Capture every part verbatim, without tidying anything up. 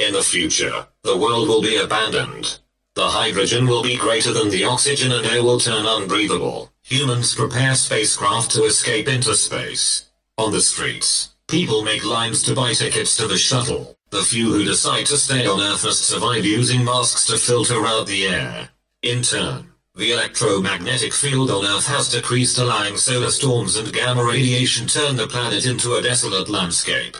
In the future, the world will be abandoned. The hydrogen will be greater than the oxygen and air will turn unbreathable. Humans prepare spacecraft to escape into space. On the streets, people make lines to buy tickets to the shuttle. The few who decide to stay on Earth must survive using masks to filter out the air. In turn, the electromagnetic field on Earth has decreased, allowing solar storms and gamma radiation to turn the planet into a desolate landscape.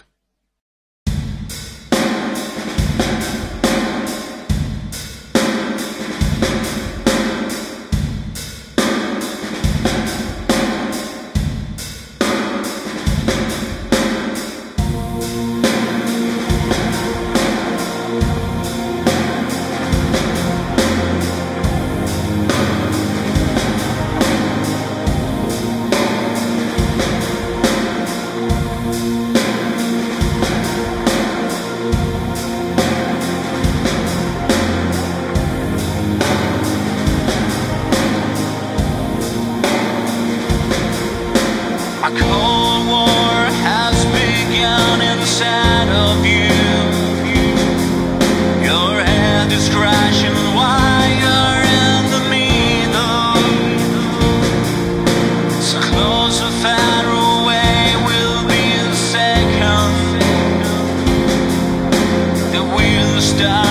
Stop.